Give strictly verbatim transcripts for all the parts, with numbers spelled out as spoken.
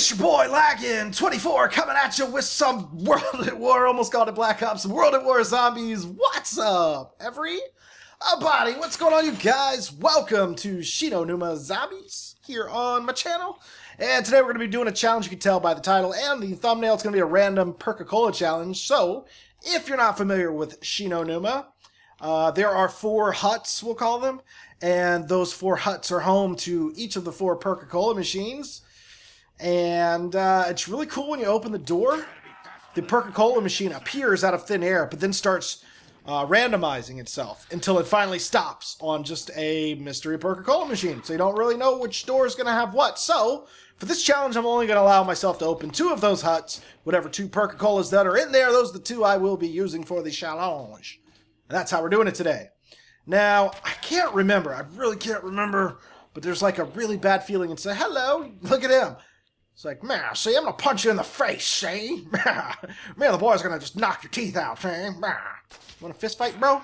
It's your boy Laggin twenty-four coming at you with some World at War, almost called it Black Ops, World at War Zombies. What's up, everybody? What's going on, you guys? Welcome to Shi No Numa Zombies here on my channel. And today we're going to be doing a challenge. You can tell by the title and the thumbnail, it's going to be a random Perk-A-Cola challenge. So, if you're not familiar with Shi No Numa, Uh, there are four huts, we'll call them, and those four huts are home to each of the four Perk-A-Cola machines. And uh, it's really cool when you open the door, the Perk-A-Cola machine appears out of thin air, but then starts uh, randomizing itself until it finally stops on just a mystery Perk-A-Cola machine. So you don't really know which door is going to have what. So for this challenge, I'm only going to allow myself to open two of those huts. Whatever two Perk-A-Colas that are in there, those are the two I will be using for the challenge. And that's how we're doing it today. Now, I can't remember. I really can't remember. But there's like a really bad feeling. And say, hello, look at him. It's like, man, see, I'm going to punch you in the face, see? Man, the boy's going to just knock your teeth out, see? Want a fist fight, bro?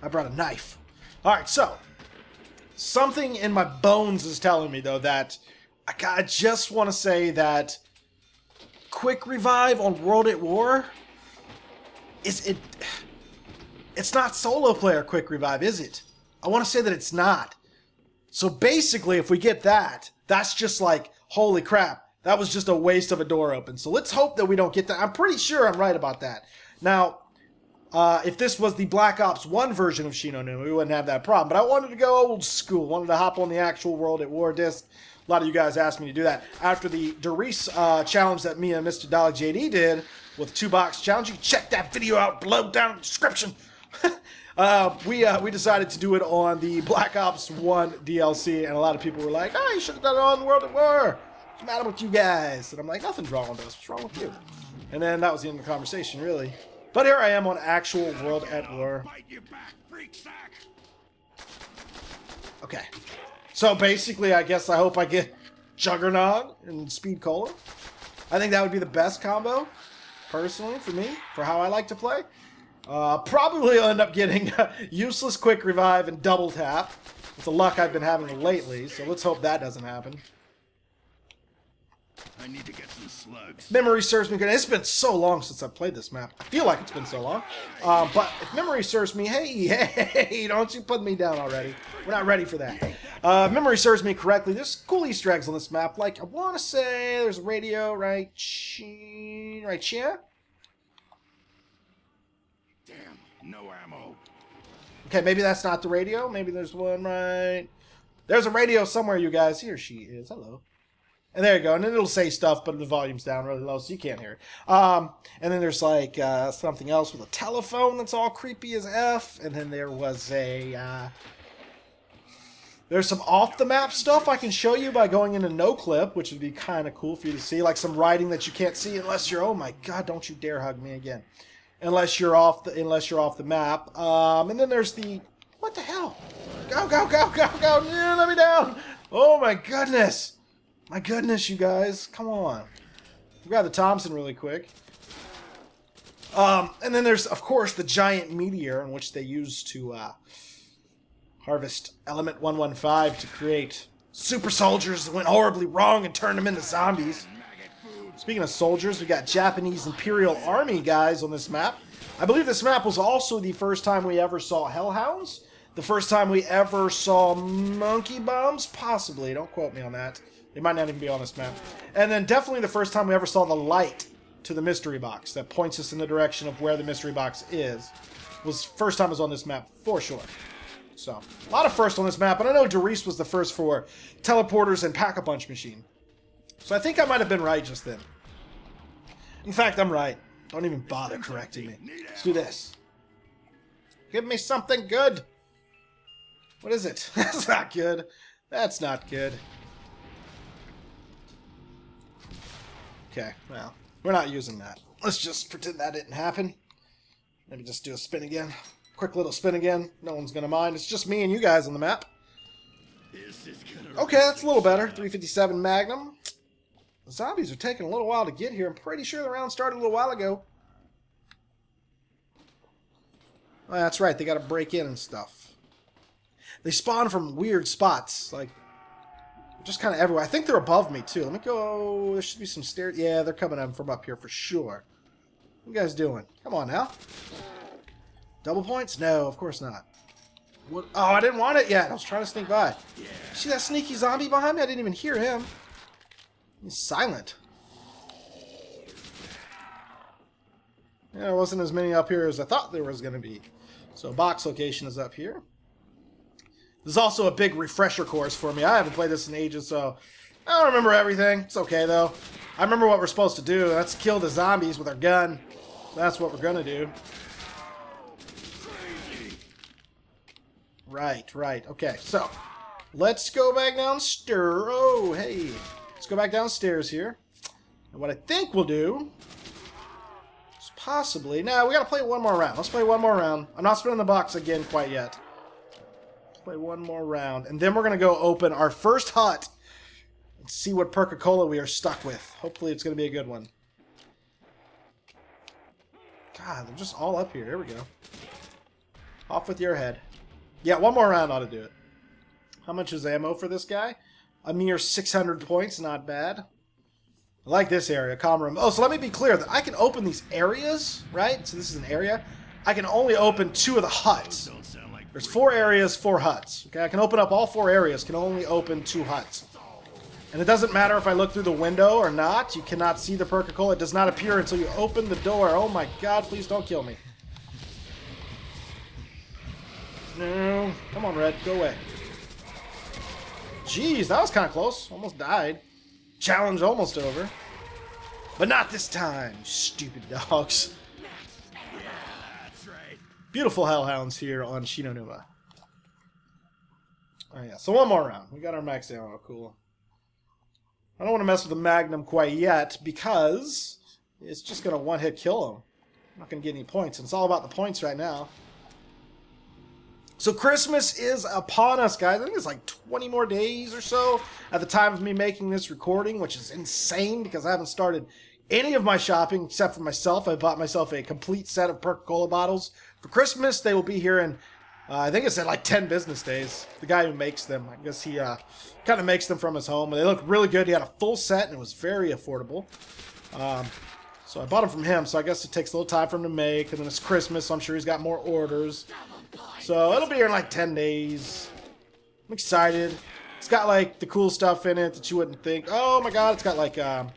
I brought a knife. All right, so. Something in my bones is telling me, though, that I, I just want to say that quick revive on World at War is it... It's not solo player quick revive, is it? I want to say that it's not. So basically, if we get that, that's just like, holy crap, that was just a waste of a door open. So let's hope that we don't get that. I'm pretty sure I'm right about that. Now, uh, if this was the Black Ops one version of Shi No Numa, we wouldn't have that problem. But I wanted to go old school. Wanted to hop on the actual World at War disc. A lot of you guys asked me to do that. After the Der Riese uh, challenge that me and Mister DollyJD did with two box challenge, you can check that video out below down in the description. uh, we uh, we decided to do it on the Black Ops one D L C, and a lot of people were like, "Oh, you should have done it on World at War. What's the matter with you guys?" And I'm like, "Nothing's wrong with us. What's wrong with you?" And then that was the end of the conversation, really. But here I am on actual World at War. Okay, so basically, I guess I hope I get Juggernaut and Speed Cola. I think that would be the best combo, personally, for me, for how I like to play. Uh, probably I'll end up getting useless quick revive and double tap. It's the luck I've been having lately, so let's hope that doesn't happen. I need to get some slugs. Memory serves me good. It's been so long since I've played this map. I feel like it's been so long. Uh, but if memory serves me, hey, hey, don't you put me down already. We're not ready for that. Uh, if memory serves me correctly, there's cool Easter eggs on this map. Like, I want to say there's a radio right here. Right here. No ammo. Okay, maybe that's not the radio. Maybe there's one right... There's a radio somewhere, you guys. Here she is. Hello. And there you go. And then it'll say stuff, but the volume's down really low, so you can't hear it. Um, and then there's, like, uh, something else with a telephone that's all creepy as F. And then there was a... Uh, there's some off-the-map stuff I can show you by going into no clip, which would be kind of cool for you to see. Like some writing that you can't see unless you're... Oh, my God, don't you dare hug me again. Unless you're off the unless you're off the map, um, and then there's the what the hell? Go go go go go! Yeah, let me down! Oh my goodness, my goodness, you guys, come on! Grab the Thompson really quick. Um, and then there's of course the giant meteor in which they use to uh, harvest Element one fifteen to create super soldiers that went horribly wrong and turned them into zombies. Speaking of soldiers, we got Japanese Imperial Army guys on this map. I believe this map was also the first time we ever saw Hellhounds. The first time we ever saw Monkey Bombs, possibly. Don't quote me on that. They might not even be on this map. And then definitely the first time we ever saw the light to the mystery box that points us in the direction of where the mystery box is. Was first time I was on this map, for sure. So, a lot of firsts on this map. And I know Der Riese was the first for teleporters and Pack-a-Punch machine. So I think I might have been right just then. In fact, I'm right. Don't even bother correcting me. Let's do this. Give me something good. What is it? That's not good. That's not good. Okay, well, we're not using that. Let's just pretend that didn't happen. Maybe just do a spin again. Quick little spin again. No one's going to mind. It's just me and you guys on the map. Okay, that's a little better. three fifty-seven Magnum. The zombies are taking a little while to get here. I'm pretty sure the round started a little while ago. Oh, that's right. They got to break in and stuff. They spawn from weird spots. Like, Just kind of everywhere. I think they're above me, too. Let me go. There should be some stairs. Yeah, they're coming up from up here for sure. What are you guys doing? Come on, now. Double points? No, of course not. What? Oh, I didn't want it yet. I was trying to sneak by. Yeah. See that sneaky zombie behind me? I didn't even hear him. He's silent. Yeah, there wasn't as many up here as I thought there was going to be. So box location is up here. There's also a big refresher course for me. I haven't played this in ages, so I don't remember everything. It's okay, though. I remember what we're supposed to do. That's kill the zombies with our gun. That's what we're going to do. Right, right. Okay, so let's go back downstairs. Oh, hey. Let's go back downstairs here. And what I think we'll do... Possibly. No, we gotta play one more round. Let's play one more round. I'm not spinning the box again quite yet. Let's play one more round. And then we're gonna go open our first hut and see what Perk-A-Cola we are stuck with. Hopefully it's gonna be a good one. God, they're just all up here. Here we go. Off with your head. Yeah, one more round ought to do it. How much is ammo for this guy? A mere six hundred points. Not bad. I like this area, comm room. Oh, so let me be clear that I can open these areas, right? So this is an area. I can only open two of the huts. There's four areas, four huts. Okay, I can open up all four areas, can only open two huts. And it doesn't matter if I look through the window or not. You cannot see the Perk-A-Cola. It does not appear until you open the door. Oh my god, please don't kill me. No. Come on, Red, go away. Jeez, that was kind of close. Almost died. Challenge almost over. But not this time, stupid dogs. Yeah, that's right. Beautiful Hellhounds here on Shi No Numa. Oh yeah, so one more round. We got our max ammo, cool. I don't want to mess with the Magnum quite yet because it's just going to one-hit kill him. I'm not going to get any points, and it's all about the points right now. So Christmas is upon us, guys. I think it's like twenty more days or so at the time of me making this recording, which is insane because I haven't started any of my shopping except for myself. I bought myself a complete set of Perk-A-Cola bottles for Christmas. They will be here in, uh, I think it's at like ten business days. The guy who makes them, I guess he uh, kind of makes them from his home. They look really good. He had a full set and it was very affordable. Um, so I bought them from him. So I guess it takes a little time for him to make. And then it's Christmas, so I'm sure he's got more orders. So it'll be here in like ten days. I'm excited. It's got like the cool stuff in it that you wouldn't think. Oh my god, it's got like um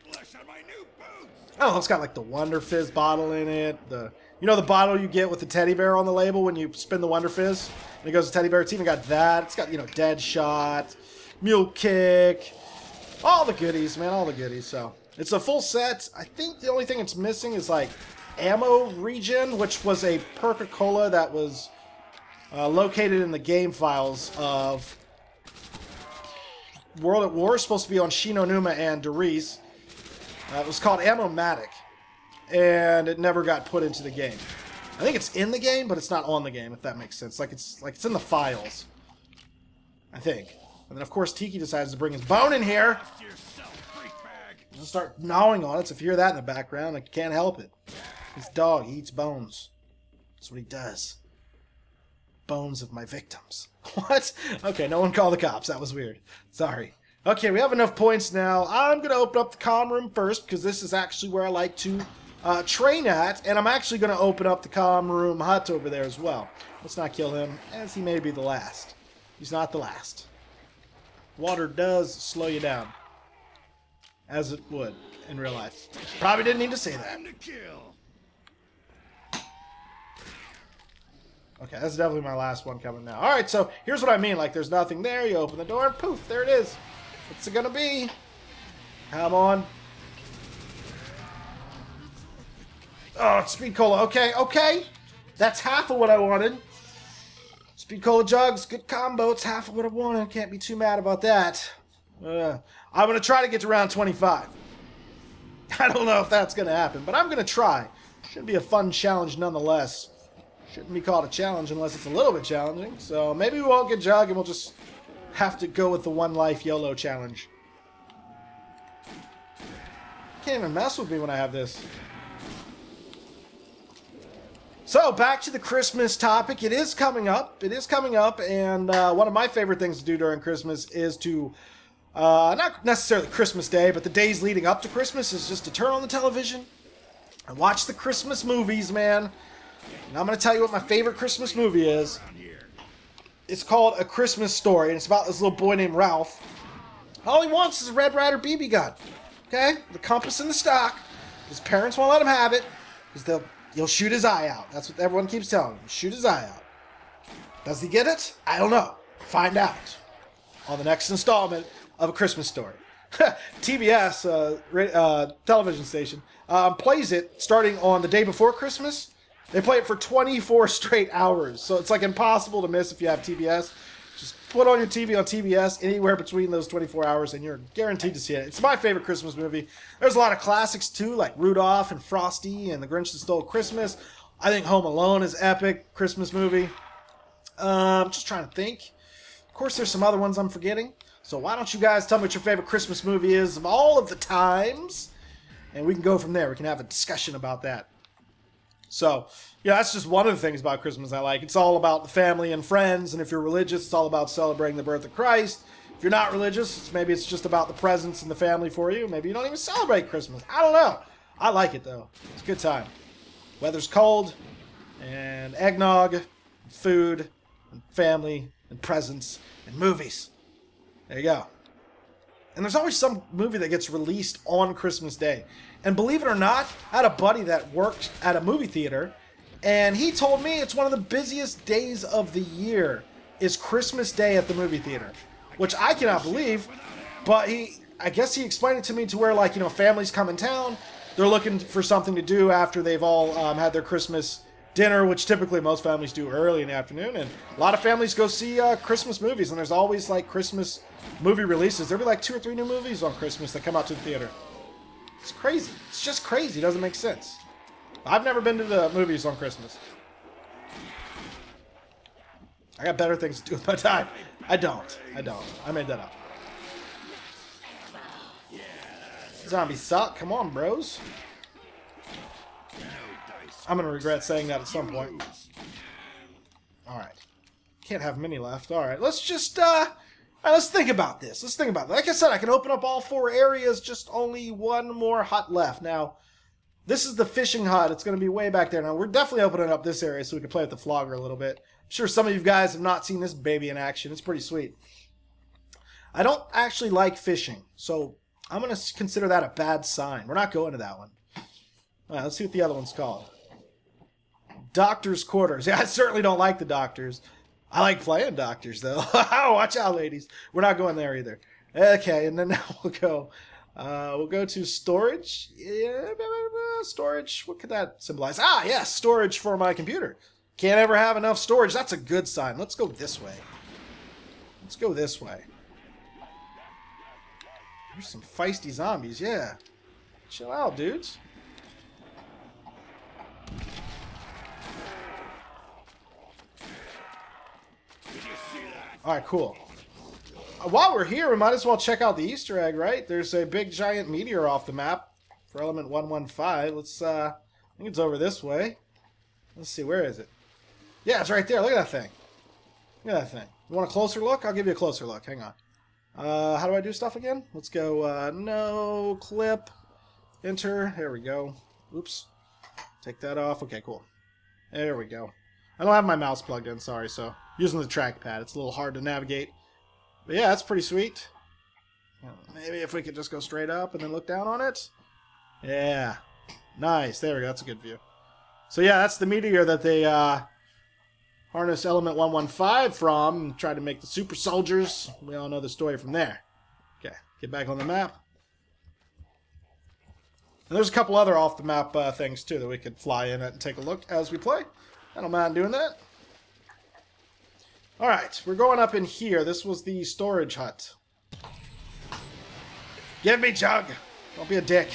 oh, it's got like the Wonder Fizz bottle in it. The you know the bottle you get with the teddy bear on the label when you spin the Wonder Fizz and it goes to teddy bear. It's even got that. It's got, you know, Dead Shot, Mule Kick, all the goodies, man, all the goodies. So it's a full set. I think the only thing it's missing is like ammo regen, which was a Perk-A-Cola that was Uh, located in the game files of World at War, supposed to be on Shi No Numa and Der Riese. Uh, it was called Ammo-Matic, and it never got put into the game. I think it's in the game, but it's not on the game, if that makes sense. Like it's like it's in the files, I think. And then of course Tiki decides to bring his bone in here. He'll start gnawing on it. So if you hear that in the background, I can't help it. This dog, he eats bones. That's what he does. Bones of my victims. What? Okay, no one called the cops. That was weird. Sorry. Okay, we have enough points now. I'm going to open up the comm room first because this is actually where I like to uh, train at, and I'm actually going to open up the comm room hut over there as well. Let's not kill him, as he may be the last. He's not the last. Water does slow you down, as it would in real life. Probably didn't need to say that. Okay, that's definitely my last one coming now. Alright, so here's what I mean. Like, there's nothing there. You open the door, and poof, there it is. What's it gonna be? Come on. Oh, it's Speed Cola. Okay, okay. That's half of what I wanted. Speed Cola jugs, good combo. It's half of what I wanted. Can't be too mad about that. Uh, I'm gonna try to get to round twenty-five. I don't know if that's gonna happen, but I'm gonna try. Should be a fun challenge nonetheless. Shouldn't be called a challenge unless it's a little bit challenging. So maybe we won't get jug and we'll just have to go with the one life YOLO challenge. Can't even mess with me when I have this. So back to the Christmas topic. It is coming up. It is coming up. And uh, one of my favorite things to do during Christmas is to Uh, not necessarily Christmas Day, but the days leading up to Christmas is just to turn on the television and watch the Christmas movies, man. And I'm going to tell you what my favorite Christmas movie is. It's called A Christmas Story, and it's about this little boy named Ralph. All he wants is a Red Ryder B B gun. Okay? The compass and the stock. His parents won't let him have it because they'll he'll shoot his eye out. That's what everyone keeps telling him. Shoot his eye out. Does he get it? I don't know. Find out on the next installment of A Christmas Story. T B S, uh, uh, television station, um, plays it starting on the day before Christmas. They play it for twenty-four straight hours, so it's like impossible to miss if you have T B S. Just put on your T V on T B S anywhere between those twenty-four hours, and you're guaranteed to see it. It's my favorite Christmas movie. There's a lot of classics, too, like Rudolph and Frosty and The Grinch That Stole Christmas. I think Home Alone is epic Christmas movie. Um, just trying to think. Of course, there's some other ones I'm forgetting. So why don't you guys tell me what your favorite Christmas movie is of all of the times, and we can go from there. We can have a discussion about that. So, yeah, that's just one of the things about Christmas I like. It's all about the family and friends, and if you're religious, it's all about celebrating the birth of Christ. If you're not religious, it's, maybe it's just about the presents and the family for you. Maybe you don't even celebrate Christmas. I don't know. I like it, though. It's a good time. Weather's cold, and eggnog, and food, and family, and presents, and movies. There you go. And there's always some movie that gets released on Christmas Day. And believe it or not, I had a buddy that worked at a movie theater, and he told me it's one of the busiest days of the year is Christmas Day at the movie theater, which I cannot believe, but he, I guess he explained it to me to where, like, you know, families come in town, they're looking for something to do after they've all um, had their Christmas dinner, which typically most families do early in the afternoon, and a lot of families go see uh, Christmas movies, and there's always, like, Christmas movie releases. There'll be like two or three new movies on Christmas that come out to the theater. It's crazy. It's just crazy. It doesn't make sense. I've never been to the movies on Christmas. I got better things to do with my time. I don't. I don't. I made that up. Zombies suck. Come on, bros. I'm gonna regret saying that at some point. Alright. Can't have many left. Alright, let's just, uh... All right, let's think about this. Let's think about it. Like I said, I can open up all four areas, just only one more hut left. Now, this is the fishing hut. It's going to be way back there. Now, we're definitely opening up this area so we can play with the flogger a little bit. I'm sure some of you guys have not seen this baby in action. It's pretty sweet. I don't actually like fishing, so I'm going to consider that a bad sign. We're not going to that one. All right, let's see what the other one's called. Doctor's Quarters. Yeah, I certainly don't like the doctors. I like playing doctors, though. Watch out, ladies. We're not going there either. Okay, and then now we'll go. Uh, we'll go to storage. Yeah, storage. What could that symbolize? Ah, yes, yeah, storage for my computer. Can't ever have enough storage. That's a good sign. Let's go this way. Let's go this way. There's some feisty zombies. Yeah. Chill out, dudes. Alright, cool. While we're here, we might as well check out the Easter egg, right? There's a big giant meteor off the map for Element one fifteen. Let's, uh, I think it's over this way. Let's see, where is it? Yeah, it's right there. Look at that thing. Look at that thing. You want a closer look? I'll give you a closer look. Hang on. Uh, how do I do stuff again? Let's go, uh, no, clip, enter. There we go. Oops. Take that off. Okay, cool. There we go. I don't have my mouse plugged in, sorry, so... Using the trackpad, it's a little hard to navigate. But yeah, that's pretty sweet. Maybe if we could just go straight up and then look down on it. Yeah. Nice. There we go. That's a good view. So yeah, that's the meteor that they uh, harness Element one fifteen from and try to make the super soldiers. We all know the story from there. Okay. Get back on the map. And there's a couple other off-the-map uh, things, too, that we could fly in at and take a look as we play. I don't mind doing that. Alright, we're going up in here. This was the storage hut. Give me jug! Don't be a dick.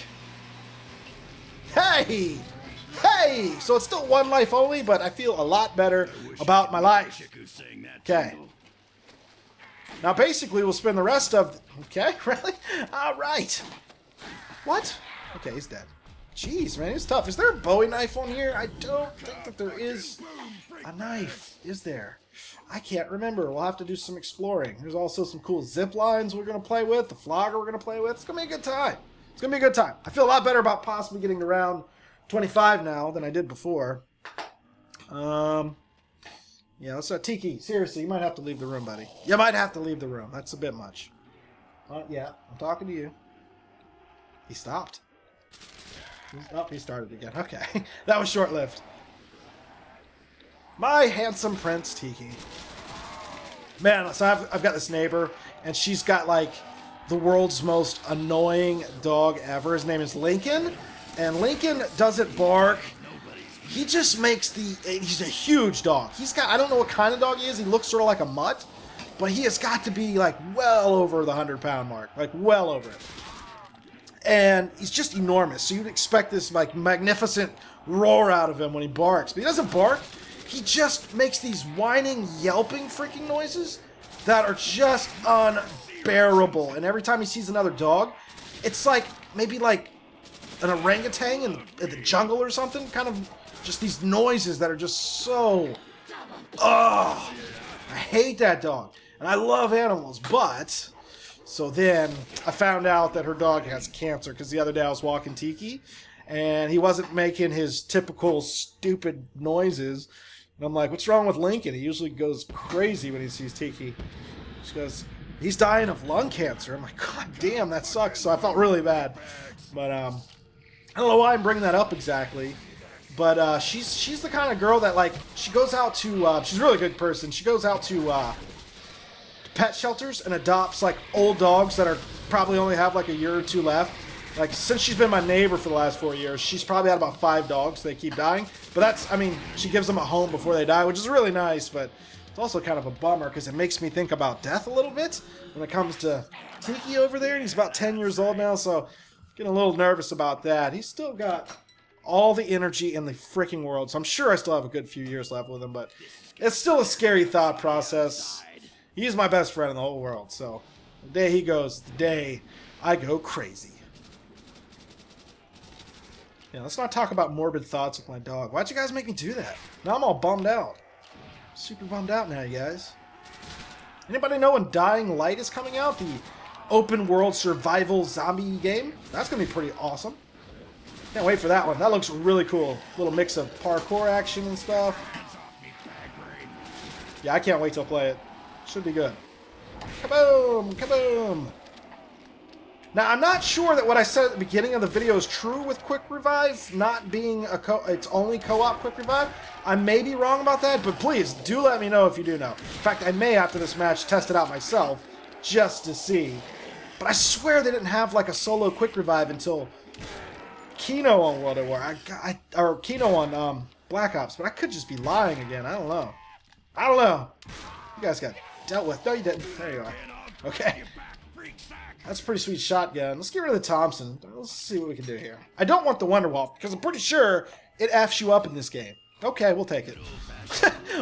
Hey! Hey! So it's still one life only, but I feel a lot better about my life. Okay. Now basically we'll spend the rest of... Okay, really? Alright. What? Okay, he's dead. Jeez, man, it's tough. Is there a Bowie knife on here? I don't think that there is a knife, is there? I can't remember. We'll have to do some exploring. There's also some cool zip lines we're going to play with, the flogger we're going to play with. It's going to be a good time. It's going to be a good time. I feel a lot better about possibly getting to round twenty-five now than I did before. Um, yeah, let's uh, Tiki, seriously, you might have to leave the room, buddy. You might have to leave the room. That's a bit much. Uh, yeah, I'm talking to you. He stopped. Oh, he started again. Okay. That was short-lived. My handsome prince, Tiki. Man, so I've, I've got this neighbor, and she's got, like, the world's most annoying dog ever. His name is Lincoln, and Lincoln doesn't bark. He just makes the... He's a huge dog. He's got... I don't know what kind of dog he is. He looks sort of like a mutt, but he has got to be, like, well over the hundred-pound mark. Like, well over it. And he's just enormous, so you'd expect this like magnificent roar out of him when he barks. But he doesn't bark. He just makes these whining, yelping freaking noises that are just unbearable. And every time he sees another dog, it's like maybe like an orangutan in the, in the jungle or something. Kind of just these noises that are just so... Ugh! I hate that dog. And I love animals, but... So then I found out that her dog has cancer because the other day I was walking Tiki and he wasn't making his typical stupid noises. And I'm like, what's wrong with Lincoln? He usually goes crazy when he sees Tiki. She goes, he's dying of lung cancer. I'm like, God damn, that sucks. So I felt really bad. But um, I don't know why I'm bringing that up exactly. But uh, she's, she's the kind of girl that like, she goes out to, uh, she's a really good person. She goes out to... Uh, pet shelters and adopts like old dogs that are probably only have like a year or two left. Like since she's been my neighbor for the last four years, she's probably had about five dogs. They keep dying, but that's, I mean, she gives them a home before they die, which is really nice, but it's also kind of a bummer because it makes me think about death a little bit when it comes to Tiki over there. And he's about ten years old now, so getting a little nervous about that. He's still got all the energy in the freaking world, so I'm sure I still have a good few years left with him, but it's still a scary thought process. He's my best friend in the whole world, so the day he goes, the day I go crazy. Yeah, let's not talk about morbid thoughts with my dog. Why'd you guys make me do that? Now I'm all bummed out. I'm super bummed out now, you guys. Anybody know when Dying Light is coming out? The open world survival zombie game? That's going to be pretty awesome. Can't wait for that one. That looks really cool. Little mix of parkour action and stuff. Yeah, I can't wait to play it. Should be good. Kaboom! Kaboom! Now, I'm not sure that what I said at the beginning of the video is true with Quick Revive not being a co- it's only co-op Quick Revive. I may be wrong about that, but please do let me know if you do know. In fact, I may, after this match, test it out myself just to see. But I swear they didn't have, like, a solo Quick Revive until Kino on World at War. I, I, or Kino on um, Black Ops, but I could just be lying again. I don't know. I don't know. You guys got dealt with. No, you didn't. There you are. Okay. That's a pretty sweet shotgun. Let's get rid of the Thompson. Let's see what we can do here. I don't want the Wonder Wolf because I'm pretty sure it F's you up in this game. Okay, we'll take it.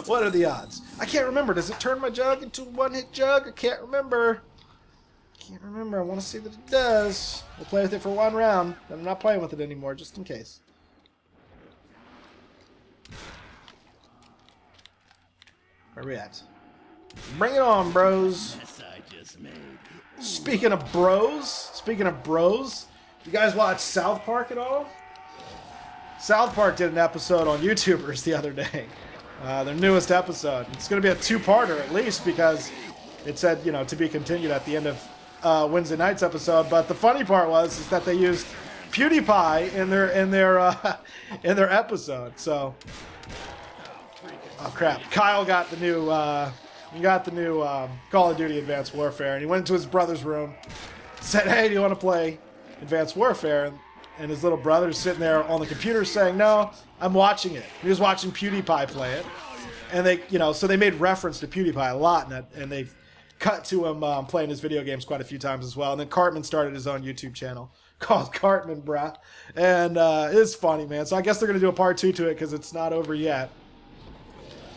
What are the odds? I can't remember. Does it turn my jug into one-hit jug? I can't remember. I can't remember. I want to see that it does. We'll play with it for one round. I'm not playing with it anymore, just in case. Where are we at? Bring it on, bros. Speaking of bros, speaking of bros, you guys watch South Park at all? South Park did an episode on YouTubers the other day. Uh, their newest episode. It's going to be a two-parter at least because it said, you know, to be continued at the end of uh, Wednesday night's episode. But the funny part was is that they used PewDiePie in their in their uh, in their episode. So, oh crap! Kyle got the new. Uh, He got the new um, Call of Duty Advanced Warfare, and he went into his brother's room, said, hey, do you want to play Advanced Warfare? And, and his little brother's sitting there on the computer saying, no, I'm watching it. He was watching PewDiePie play it. And they, you know, so they made reference to PewDiePie a lot, and, that, and they've cut to him um, playing his video games quite a few times as well. And then Cartman started his own YouTube channel called Cartman Brat. And uh, it's funny, man. So I guess they're going to do a part two to it because it's not over yet.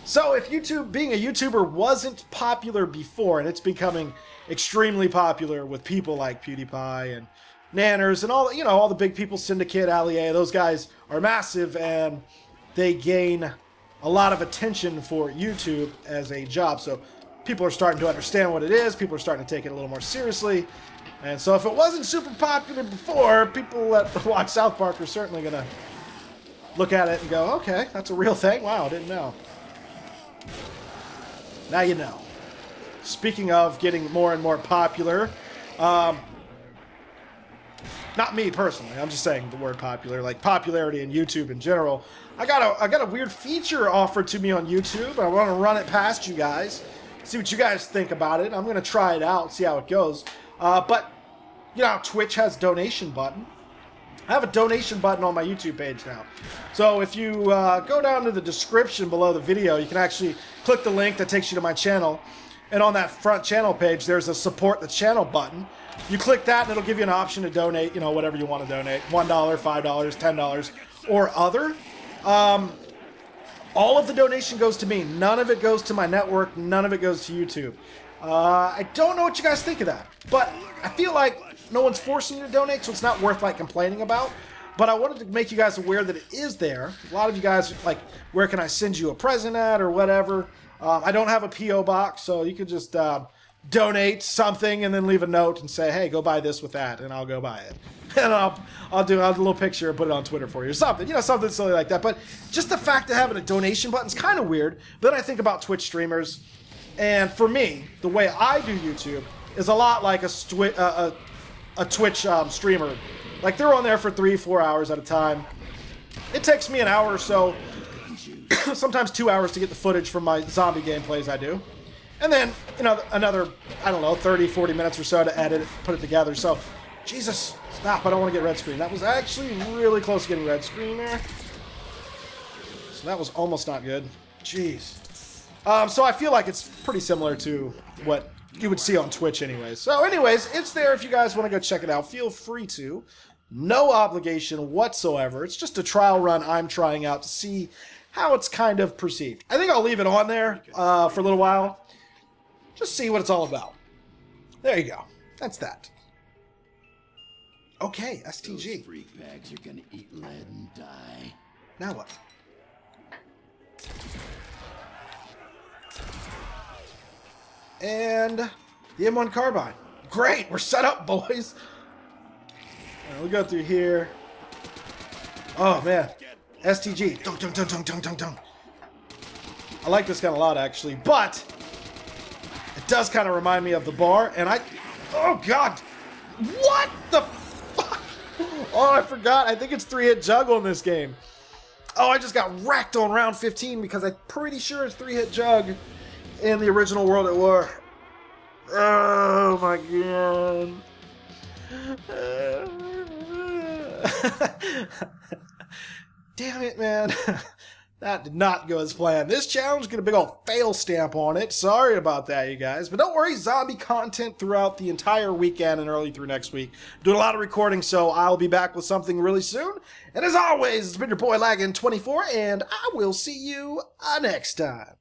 So if YouTube, being a YouTuber wasn't popular before, and it's becoming extremely popular with people like PewDiePie and Nanners, and all, you know, all the big people, Syndicate, Allie, those guys are massive, and they gain a lot of attention for YouTube as a job. So people are starting to understand what it is. People are starting to take it a little more seriously. And so if it wasn't super popular before, people that watch South Park are certainly going to look at it and go, okay, that's a real thing? Wow, I didn't know. Now you know. Speaking of getting more and more popular, um, not me personally, I'm just saying the word popular, like popularity in YouTube in general. I got a, I got a weird feature offered to me on YouTube. I want to run it past you guys, see what you guys think about it. I'm going to try it out, see how it goes. Uh, but, you know, Twitch has a donation button. I have a donation button on my YouTube page now. So if you uh, go down to the description below the video, you can actually click the link that takes you to my channel. And on that front channel page, there's a support the channel button. You click that and it'll give you an option to donate, you know, whatever you want to donate. one dollar, five dollars, ten dollars, or other. Um, all of the donation goes to me. None of it goes to my network. None of it goes to YouTube. Uh, I don't know what you guys think of that, but I feel like no one's forcing you to donate, so it's not worth like complaining about. But I wanted to make you guys aware that it is there. A lot of you guys are like, where can I send you a present at or whatever? Um, I don't have a P O box, so you can just uh, donate something and then leave a note and say, hey, go buy this with that, and I'll go buy it. And I'll, I'll do a little picture and put it on Twitter for you or something, you know, something silly like that. But just the fact of having a donation button is kind of weird. But then I think about Twitch streamers. And for me, the way I do YouTube is a lot like a, uh, a a Twitch um, streamer. Like, they're on there for three, four hours at a time. It takes me an hour or so, sometimes two hours to get the footage from my zombie gameplays I do. And then, you know, another, I don't know, thirty, forty minutes or so to edit it, put it together. So, Jesus, stop, I don't want to get red screen. That was actually really close to getting red screen there. So that was almost not good. Jeez. Um, so I feel like it's pretty similar to what you would see on Twitch anyways. So anyways, it's there if you guys want to go check it out. Feel free to. No obligation whatsoever. It's just a trial run I'm trying out to see how it's kind of perceived. I think I'll leave it on there uh, for a little while. Just see what it's all about. There you go. That's that. Okay, S T G. Those freak bags are gonna eat lead and die. Now what? And the M one carbine. Great, we're set up, boys. All right, we'll go through here. Oh man, S T G. Dun, dun, dun, dun, dun, dun, dun. I like this gun a lot, actually, but it does kind of remind me of the bar. And I, oh god, what the fuck? Oh, I forgot. I think it's three-hit juggle in this game. Oh, I just got wrecked on round fifteen because I'm pretty sure it's three-hit jug. In the original World at War. Oh my god. Damn it, man. That did not go as planned. This challenge got a big old fail stamp on it. Sorry about that, you guys. But don't worry, zombie content throughout the entire weekend and early through next week. Doing a lot of recording, so I'll be back with something really soon. And as always, it's been your boy Laggin twenty-four, and I will see you uh, next time.